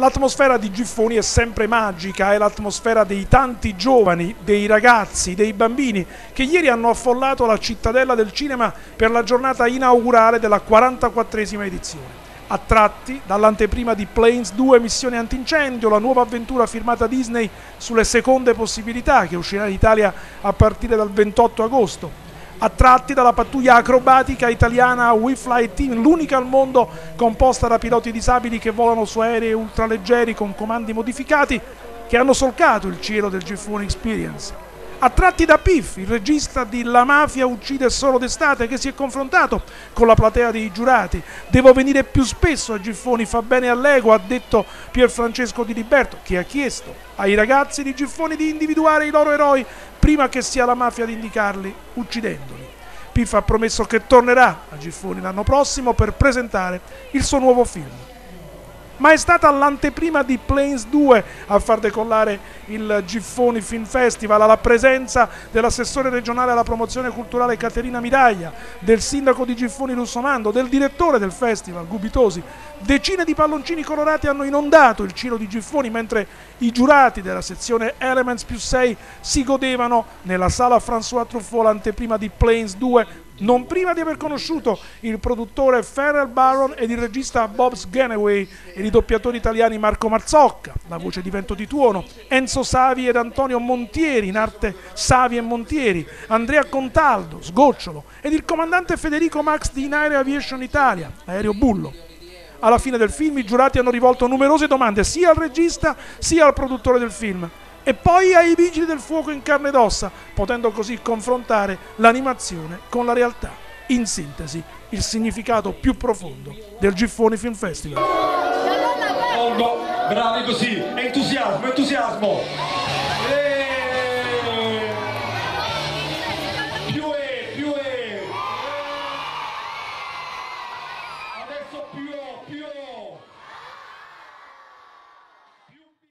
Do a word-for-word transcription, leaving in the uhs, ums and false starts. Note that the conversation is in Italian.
L'atmosfera di Giffoni è sempre magica, è l'atmosfera dei tanti giovani, dei ragazzi, dei bambini che ieri hanno affollato la cittadella del cinema per la giornata inaugurale della quarantaquattresima edizione. Attratti dall'anteprima di Planes due Missione antincendio, la nuova avventura firmata Disney sulle seconde possibilità che uscirà in Italia a partire dal ventotto agosto. Attratti dalla pattuglia acrobatica italiana WeFly Team, l'unica al mondo composta da piloti disabili che volano su aerei ultraleggeri con comandi modificati che hanno solcato il cielo del Giffoni Experience. Attratti da Pif, il regista di La Mafia Uccide Solo d'Estate, che si è confrontato con la platea dei giurati. Devo venire più spesso a Giffoni, fa bene all'ego, ha detto Pierfrancesco Di Liberto, che ha chiesto ai ragazzi di Giffoni di individuare i loro eroi prima che sia la mafia ad indicarli, uccidendoli. Pif ha promesso che tornerà a Giffoni l'anno prossimo per presentare il suo nuovo film. Ma è stata l'anteprima di Planes due a far decollare il Giffoni Film Festival, alla presenza dell'assessore regionale alla promozione culturale Caterina Miraglia, del sindaco di Giffoni Lussomando, del direttore del festival Gubitosi. Decine di palloncini colorati hanno inondato il cielo di Giffoni, mentre i giurati della sezione Elements più sei si godevano nella sala François Truffaut l'anteprima di Planes due, non prima di aver conosciuto il produttore Farrell Baron ed il regista Bob's Gannaway ed i doppiatori italiani Marco Marzocca, la voce di Vento di Tuono, Enzo Savi ed Antonio Montieri, in arte Savi e Montieri, Andrea Contaldo, Sgocciolo, ed il comandante Federico Max di In Aeria Aviation Italia, aereo bullo. Alla fine del film i giurati hanno rivolto numerose domande sia al regista sia al produttore del film e poi ai vigili del fuoco in carne ed ossa, potendo così confrontare l'animazione con la realtà. In sintesi, il significato più profondo del Giffoni Film Festival. Oh no, bravi così, entusiasmo, entusiasmo! E... Più è, più è! Adesso più, più!